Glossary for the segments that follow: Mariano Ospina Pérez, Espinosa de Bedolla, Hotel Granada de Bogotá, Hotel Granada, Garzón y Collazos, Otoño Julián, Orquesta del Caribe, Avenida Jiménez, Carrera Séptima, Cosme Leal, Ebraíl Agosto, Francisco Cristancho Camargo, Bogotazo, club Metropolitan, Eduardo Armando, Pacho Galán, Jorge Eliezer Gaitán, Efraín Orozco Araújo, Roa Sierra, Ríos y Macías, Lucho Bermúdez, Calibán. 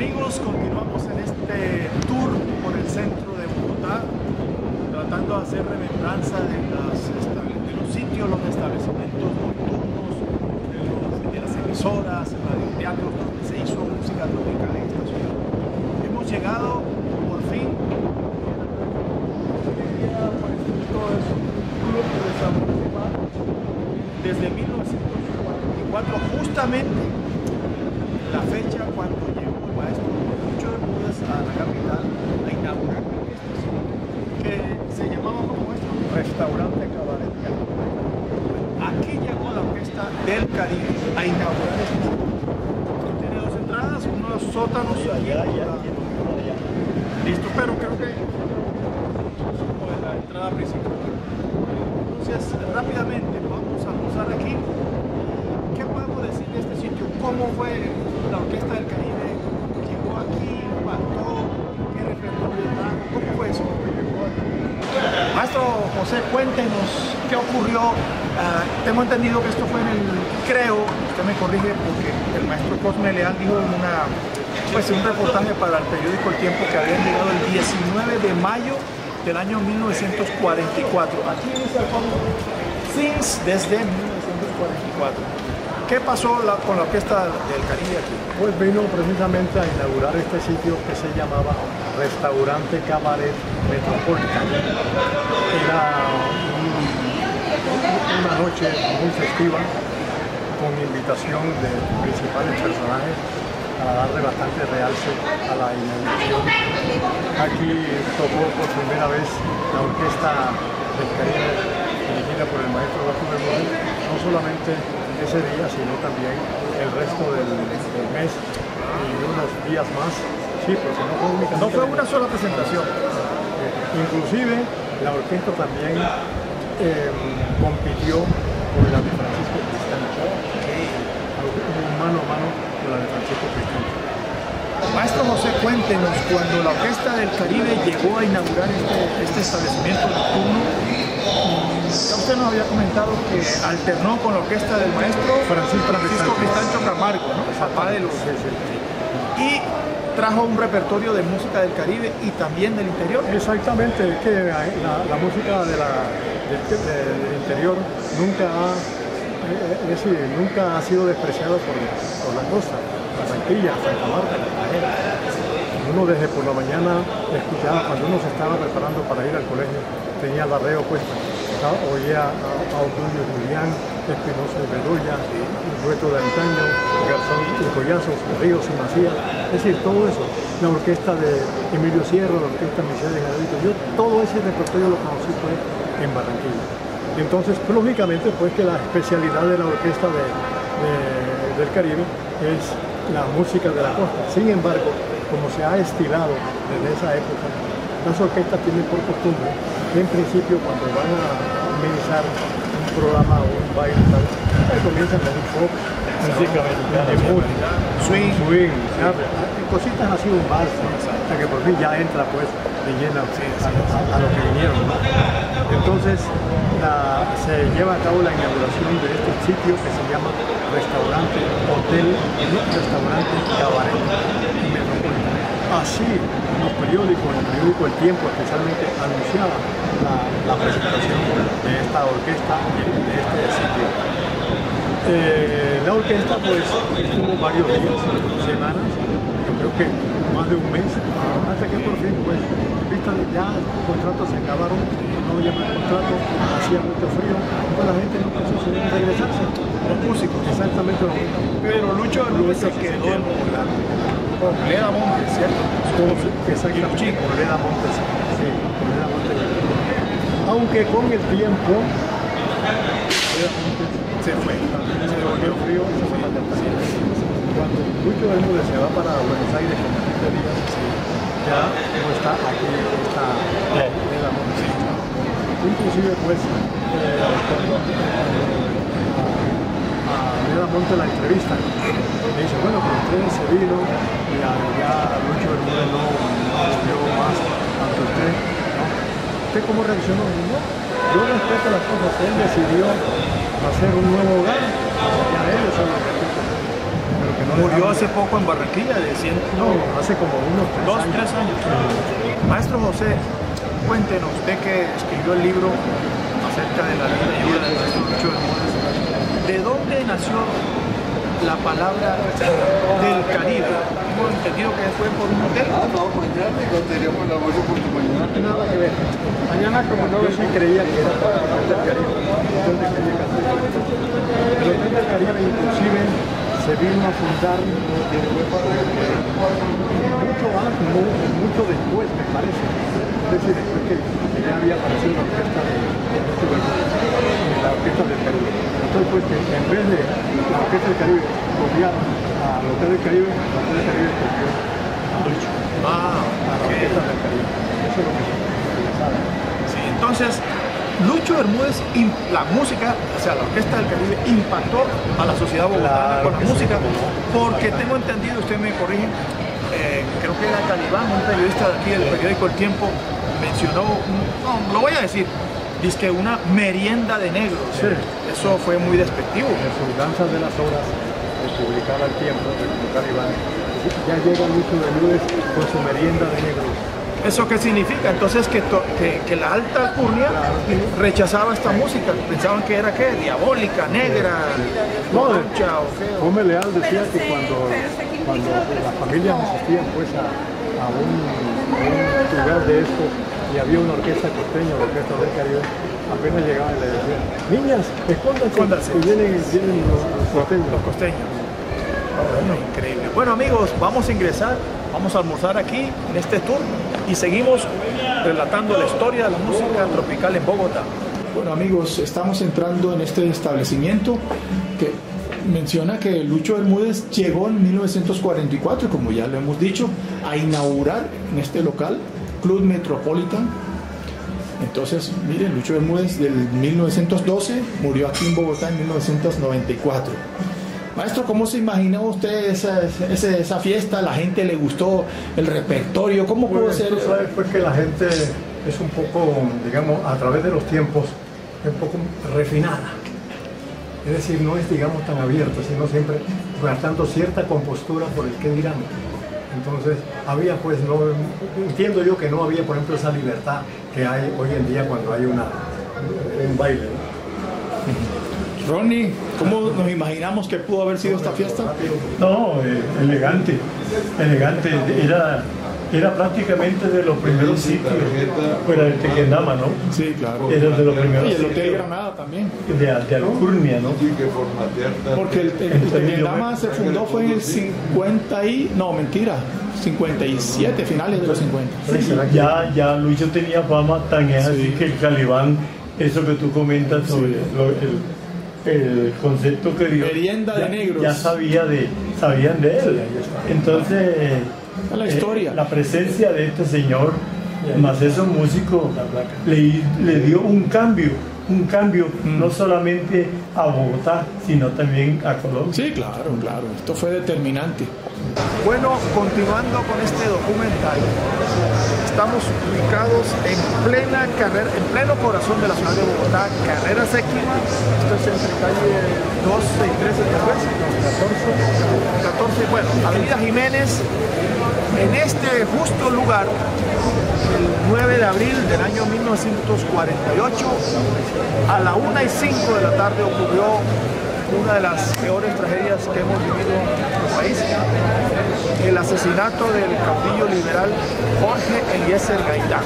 amigos, continuamos en este tour por el centro de Bogotá, tratando de hacer remembranza de los sitios, los establecimientos nocturnos, de las emisoras, radioteatros donde se hizo música tropical en esta ciudad. Hemos llegado por fin desde 1944, justamente la fecha cuando llegó el maestro Lucho Bermúdez a la capital a inaugurar una orquesta que se llamaba como esto, Restaurante Cabaret Metropolitano. Aquí llegó la Orquesta del Caribe a inaugurar este sitio. Tiene dos entradas, unos sótanos allá. Listo, pero creo que es la entrada principal. Entonces, rápidamente vamos a pasar aquí. ¿Qué podemos decir de este sitio? ¿Cómo fue la Orquesta del Caribe? ¿Llegó aquí? ¿Impactó? ¿Qué reflejó? ¿Cómo fue eso? Maestro José, cuéntenos qué ocurrió. Tengo entendido que esto fue en el, creo, usted me corrige porque el maestro Cosme Leal dijo en una, pues, un reportaje para el periódico El Tiempo que habían llegado el 19 de mayo del año 1944. Aquí dice el fondo, since desde 1944. ¿Qué pasó con la Orquesta del Caribe aquí? Pues vino precisamente a inaugurar este sitio que se llamaba Restaurante Cabaret Metropolitano. Era una noche muy festiva, con invitación de principales personajes para darle bastante realce a la inauguración. Aquí tocó por primera vez la Orquesta del Caribe, dirigida por el maestro Jorge Eliezer Gaitán, no solamente ese día, sino también el resto del mes y unos días más. Sí, porque no fue únicamente... No fue una sola presentación. Inclusive, la orquesta también compitió con la de Francisco Cristancho. Mano a mano con la de Francisco Cristancho. Maestro José, cuéntenos, cuando la Orquesta del Caribe llegó a inaugurar este establecimiento nocturno, usted nos había comentado que alternó con la orquesta del maestro Francisco Cristancho Camargo, ¿no? Papá de los... Y trajo un repertorio de música del Caribe y también del interior. Exactamente, es que la música del interior nunca ha sido despreciada por la costa, las Antillas, Santa Marta, Cartagena. Uno desde por la mañana escuchaba, cuando uno se estaba preparando para ir al colegio, tenía el arreo puesto. Oía a Otoño Julián, Espinosa de Bedolla, el dueto de antaño, Garzón y Collazos, Ríos y Macías. Es decir, todo eso. La orquesta de Emilio Sierra, la orquesta Michelle de Jaradito. Yo todo ese repertorio lo conocí pues en Barranquilla. Entonces, lógicamente, pues que la especialidad de la orquesta del Caribe es la música de la costa. Sin embargo, como se ha estilado desde esa época, las orquestas tienen por costumbre que en principio cuando van a amenizar un programa o un baile, comienzan con un pop, música mexicana, swing, cositas así, un vals, hasta que por fin ya entra pues de lleno a lo que vinieron. Entonces se lleva a cabo la inauguración de este sitio que se llama Restaurante Hotel Restaurante Cabaret. Así, en los periódicos El Tiempo especialmente anunciaba la presentación de esta orquesta de este sitio. La orquesta pues estuvo varios días, semanas, yo creo que más de un mes, hasta que por fin pues, ya los contratos se acabaron, no había más contratos, hacía mucho frío, toda la gente no pensó en regresarse. Los músicos, exactamente lo mismo. Pero Lucho se quedó en Bogotá. Correra Montes, ¿cierto? Exactamente, Correra Montes. Sí, Correra Montes. Aunque con el tiempo, Correra Montes se fue. Se volvió frío y se fue a Cartagena. Cuando Lucho Bermúdez se va para Buenos Aires, ya no está aquí, está Correra Montes. Inclusive, pues, Mariano Ospina la entrevista, me dice, bueno, pues ustedes se vino y ya Lucho Bermúdez no estudió más ante usted, ¿no? ¿Usted cómo reaccionó? No, yo respeto las cosas, él decidió hacer un nuevo hogar, ya él es el que pero que no Murió hace poco en Barranquilla, de 100. No, hace como dos, tres años. Maestro José, cuéntenos, usted que escribió el libro acerca de la vida de nuestro Lucho Bermúdez, ¿de dónde nació la palabra del Caribe? Hemos entendido que fue por un hotel. No, mañana encontraremos la bolsa por tu mañana. No tiene nada que ver. Mañana, como no ves, me creía que era para el Hotel Caribe. El Hotel del Caribe, inclusive, se vino a fundar mucho después, me parece. Es decir, después que ya había aparecido la orquesta del Caribe. Entonces, pues, que en vez de la Orquesta del Caribe copiar al Hotel del Caribe, la Orquesta del Caribe copió a Lucho. A la Orquesta del Caribe. Eso es lo que se sabe. Sí, entonces, Lucho Bermúdez, la música, o sea, la Orquesta del Caribe impactó a la sociedad bogotana con la música, porque tengo entendido, ustedes me corrigen, creo que era Calibán, un periodista de aquí del periódico El Tiempo, mencionó, no, lo voy a decir, dice que una merienda de negros. Sí. Eso fue muy despectivo. En sus danzas de las horas, publicaba El Tiempo, de Calibán, ya llega Lucho Bermúdez con su merienda de negros. ¿Eso qué significa? Entonces que la alta alcurnia rechazaba esta música, pensaban que era ¿qué? Diabólica, negra, no, mancha, o feo. Cosme Leal decía que cuando las familias asistían pues a un lugar de estos y había una orquesta costeña, la Orquesta del Caribe, apenas llegaban y le decían, niñas, escóndanse, y vienen los costeños. Bueno, increíble. Bueno amigos, vamos a ingresar, vamos a almorzar aquí en este tour y seguimos relatando la historia de la música tropical en Bogotá. Bueno amigos, estamos entrando en este establecimiento que menciona que Lucho Bermúdez llegó en 1944, como ya lo hemos dicho, a inaugurar en este local, Club Metropolitan. Entonces, miren, Lucho Bermúdez del 1912 murió aquí en Bogotá en 1994. Maestro, ¿cómo se imaginó usted esa fiesta? ¿La gente le gustó el repertorio? ¿Cómo pudo ser? Tú sabes pues que la gente es un poco, digamos, a través de los tiempos, un poco refinada. Es decir, no es, digamos, tan abierta, sino siempre guardando cierta compostura por el que dirán. Entonces, había pues, no entiendo yo que no había, por ejemplo, esa libertad que hay hoy en día cuando hay un baile, ¿no? Ronnie, ¿cómo nos imaginamos que pudo haber sido esta fiesta? No, elegante, elegante. Era prácticamente de los primeros sitios fuera del Tequendama, ¿no? Sí, claro. Era de los primeros sitios. Y el Hotel Granada también. De alcurnia, ¿no? Porque el Tequendama se fundó fue en el 50 y... No, mentira, 57, finales de los 50. Sí, ya Lucho tenía fama, tan es así que el Calibán, eso que tú comentas sobre el concepto que dio, merienda de negros, ya sabían de él. Entonces la historia, la presencia de este señor más esos músicos le dio un cambio no solamente a Bogotá sino también a Colombia. Sí, claro, esto fue determinante. Bueno, continuando con este documental, estamos ubicados en plena carrera, en pleno corazón de la ciudad de Bogotá, Carrera Séptima. Esto es entre calle 12 y 13, ¿no? 14, bueno, Avenida Jiménez. En este justo lugar, el 9 de abril del año 1948, a la 1:05 de la tarde ocurrió una de las peores tragedias que hemos vivido en nuestro país, el asesinato del caudillo liberal Jorge Eliezer Gaitán.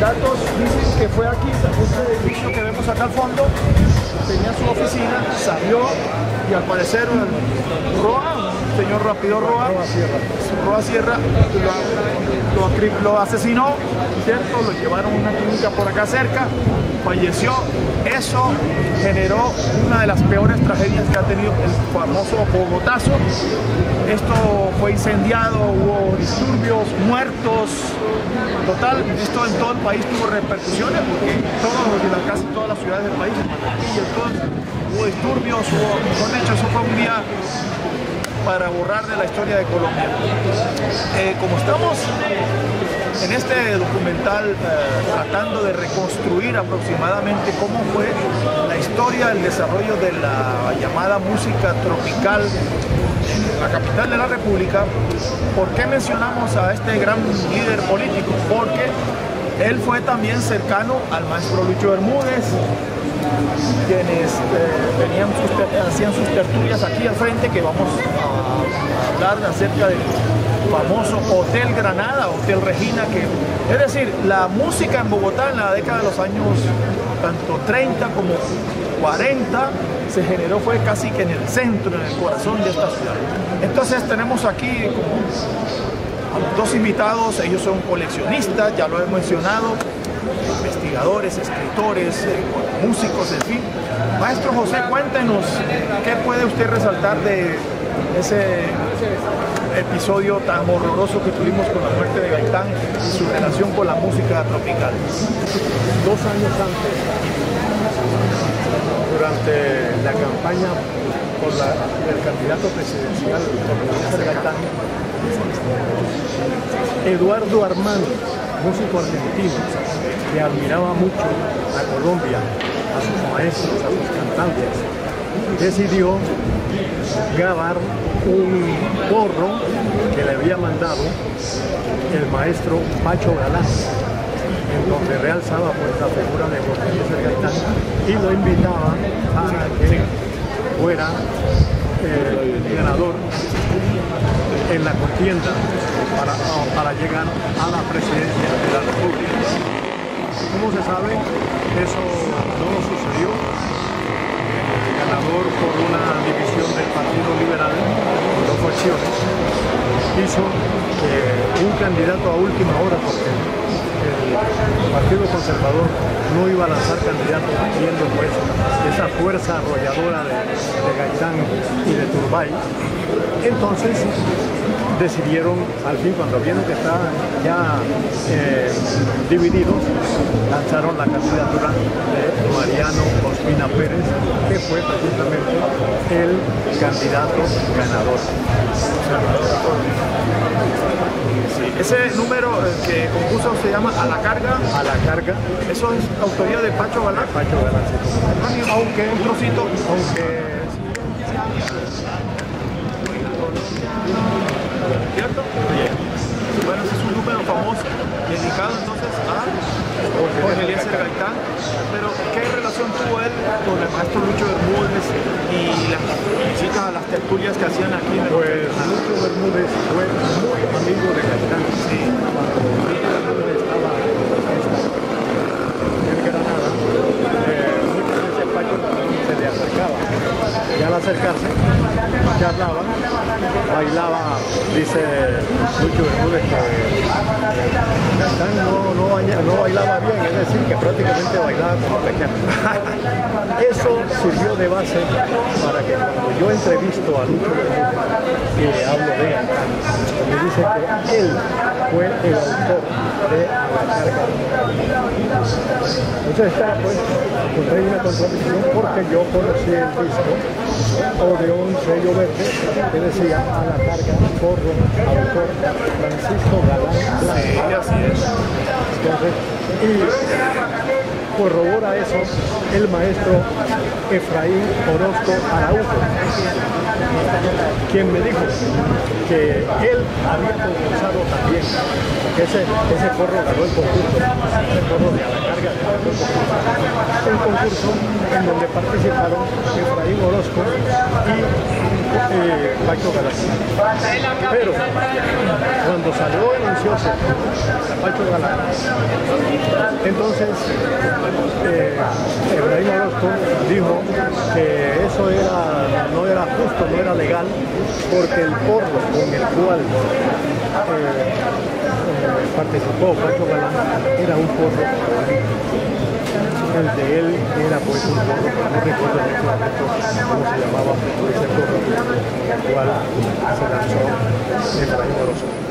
Datos dicen que fue aquí, este edificio que vemos acá al fondo, tenía su oficina, salió y al parecer Roa, el señor Rápido Roa, Roa Sierra, lo asesinó, ¿cierto? Lo llevaron a una clínica por acá cerca, falleció. Eso generó una de las peores tragedias que ha tenido el famoso Bogotazo. Esto fue incendiado, hubo disturbios, muertos. Total, esto en todo el país tuvo repercusiones porque casi todas las ciudades del país, hubo disturbios, con hecho, eso fue un día para borrar de la historia de Colombia. Como estamos en este documental tratando de reconstruir aproximadamente cómo fue la historia, el desarrollo de la llamada música tropical la capital de la República. ¿Por qué mencionamos a este gran líder político? Porque él fue también cercano al maestro Lucho Bermúdez, quienes hacían sus tertulias aquí al frente, que vamos a hablar acerca del famoso Hotel Granada, Hotel Regina, que es decir, la música en Bogotá en la década de los años tanto 30 como 40 se generó, fue casi que en el centro, en el corazón de esta ciudad. Entonces tenemos aquí como dos invitados, ellos son coleccionistas, ya lo he mencionado, investigadores, escritores, músicos, en fin. Maestro José, cuéntenos, ¿qué puede usted resaltar de ese episodio tan horroroso que tuvimos con la muerte de Gaitán y su relación con la música tropical? 2 años antes, durante la campaña por el candidato presidencial Gaitán, Eduardo Armando, músico argentino que admiraba mucho a Colombia, a sus maestros, a sus cantantes, decidió grabar un corro que le había mandado el maestro Pacho Galán, en donde realzaba pues la figura de Jorge Eliezer Gaitán y lo invitaba para que fuera el ganador en la contienda para llegar a la presidencia de la República. Como se sabe, eso no sucedió. El ganador por una división del Partido Liberal, por 2 facciones, hizo que un candidato a última hora, porque el Partido Conservador no iba a lanzar candidatos, viendo pues esa fuerza arrolladora de Gaitán y de Turbay. Entonces decidieron, al fin, cuando vieron que estaban ya divididos, lanzaron la candidatura de Mariano Ospina Pérez, que fue precisamente el candidato ganador. Sí. Ese número que compuso se llama A la Carga. A la Carga. Eso es autoría de Pacho Galán. Pacho Galán, sí. Aunque un trocito, aunque... ¿cierto? Bueno, ese es un número famoso, dedicado entonces a Jorge Eliezer Gaitán. Pero, ¿qué relación tuvo él con el maestro Lucho Bermúdez y las visitas a las tertulias que hacían aquí en el Hotel? Pues Lucho Bermúdez fue muy amigo de Gaitán. Sí. Cuando estaba en Granada, muchas veces el Pacho se le acercaba, y al acercarse charlaba, bailaba, dice Lucho Bermúdez que Gaitán no bailaba bien, es decir, que prácticamente bailaba como pequeño. Eso sirvió de base para que cuando yo entrevisto a Lucho Bermúdez y le hablo de Gaitán, me dice que él fue el autor de La Carga. Entonces está pues, encontré una contradicción porque yo conocí el disco o de un sello verde que decía A la Carga, corro, autor Francisco Galán. Sí, así es. Entonces, y corrobora eso el maestro Efraín Orozco Araújo, quien me dijo que él había concursado también, que ese corro ganó el concurso, el corro de A la Carga ganó el concurso en donde participaron Efraín Orozco y Pacho Galán. Pero cuando salió anuncioso Pacho Galán, entonces Ebraíl Agosto dijo que eso no era justo, no era legal, porque el corro con el cual participó Pacho Galán era un corro. El de él era pues un corro, no recuerdo en este momento cómo se llamaba ese corro, el cual se lanzó el Efraín Orozco.